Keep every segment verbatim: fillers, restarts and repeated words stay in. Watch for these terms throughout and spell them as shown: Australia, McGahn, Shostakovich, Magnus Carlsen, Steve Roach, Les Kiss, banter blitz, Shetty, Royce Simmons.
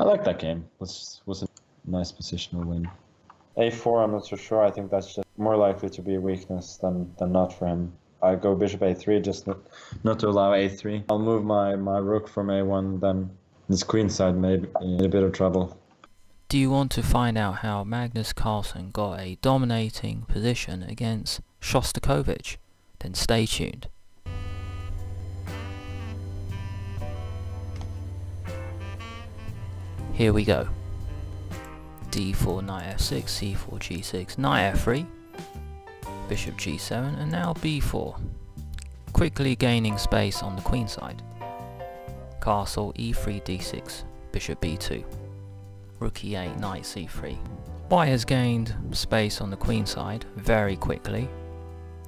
I like that game. This was a nice positional win. a four, I'm not so sure. I think that's just more likely to be a weakness than, than not for him. I go bishop a three, just not, not to allow a three. I'll move my, my rook from a one, then this queen side may be in a bit of trouble. Do you want to find out how Magnus Carlsen got a dominating position against Shostakovich? Then stay tuned. Here we go. d four, knight f six, c four, g six, knight f three, bishop g seven, and now b four, quickly gaining space on the queen side. Castle e three, d six, bishop b two, rook e eight, knight c three. White has gained space on the queen side very quickly,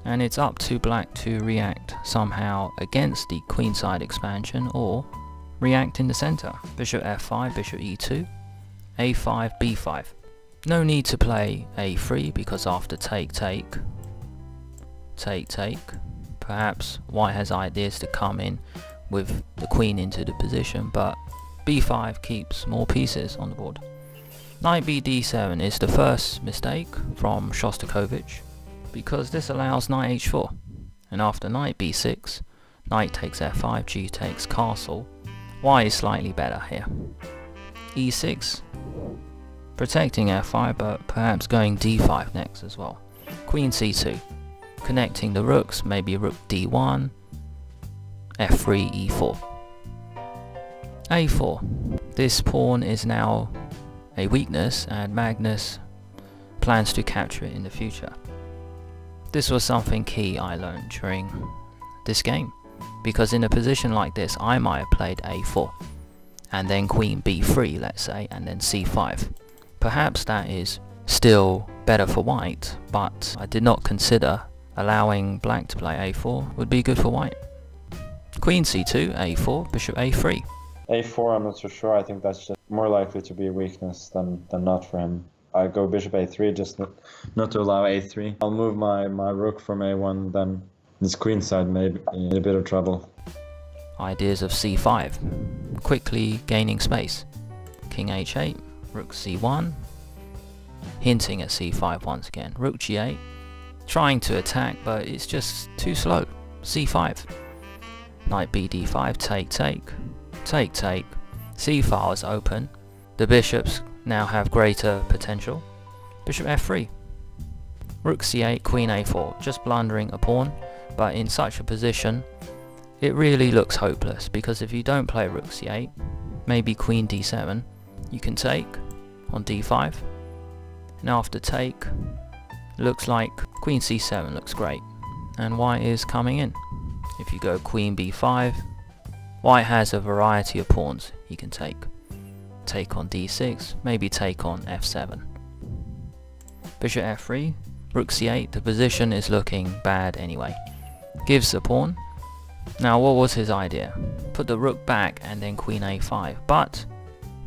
and it's up to black to react somehow against the queen side expansion or react in the center. Bishop f five, bishop e two, a five, b five. No need to play a three because after take, take, take, take, perhaps white has ideas to come in with the queen into the position, but b five keeps more pieces on the board. Knight b d seven is the first mistake from Shostakovich because this allows knight h four, and after knight b six, knight takes f five, g takes castle. White is slightly better here. e six, protecting f five, but perhaps going d five next as well. Queen c two, connecting the rooks, maybe rook d one, f three, e four. a four, this pawn is now a weakness and Magnus plans to capture it in the future. This was something key I learned during this game, because in a position like this I might have played a four and then queen b three, let's say, and then c five. Perhaps that is still better for white, but I did not consider allowing black to play a four would be good for white. Queen c two, a four, bishop a three. a four, I'm not so sure. I think that's just more likely to be a weakness than, than not for him. I go bishop a three, just not, not to allow a three. I'll move my, my rook from a one, then this queen side may be in a bit of trouble. Ideas of c five, quickly gaining space. King h eight, rook c one, hinting at c five once again. Rook g eight, trying to attack, but it's just too slow. c five, knight b d five, take, take, take, take. c file is open. The bishops now have greater potential. Bishop f three, rook c eight, queen a four, just blundering a pawn, but in such a position it really looks hopeless, because if you don't play rook c eight, maybe queen d seven, you can take on d five, and after take, looks like queen c seven looks great, and white is coming in. If you go queen b five, white has a variety of pawns you can take. Take on d six, maybe take on f seven. Bishop f three, rook c eight, the position is looking bad anyway. Gives a pawn. Now what was his idea? Put the rook back and then queen a five, but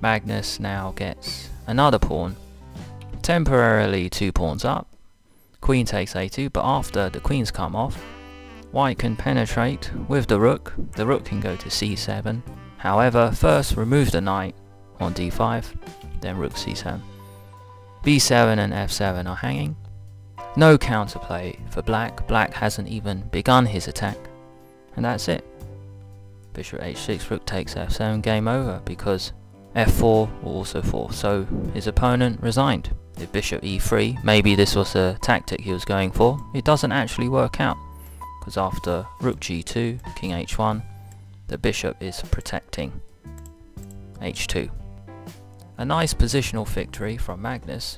Magnus now gets another pawn, temporarily two pawns up. Queen takes a two, but after the queen's come off, white can penetrate with the rook. The rook can go to c seven, however first remove the knight on d five, then rook c seven. b seven and f seven are hanging. No counterplay for black. Black hasn't even begun his attack. And that's it. Bishop h six, rook takes f seven, game over, because f four will also fall. So his opponent resigned. If bishop e three, maybe this was the tactic he was going for. It doesn't actually work out, because after rook g two, king h one, the bishop is protecting h two. A nice positional victory from Magnus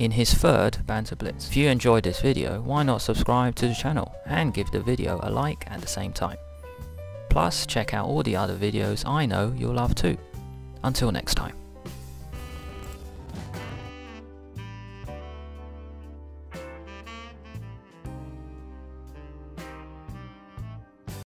in his third Banter Blitz. If you enjoyed this video, why not subscribe to the channel and give the video a like at the same time. Plus check out all the other videos I know you'll love too. Until next time.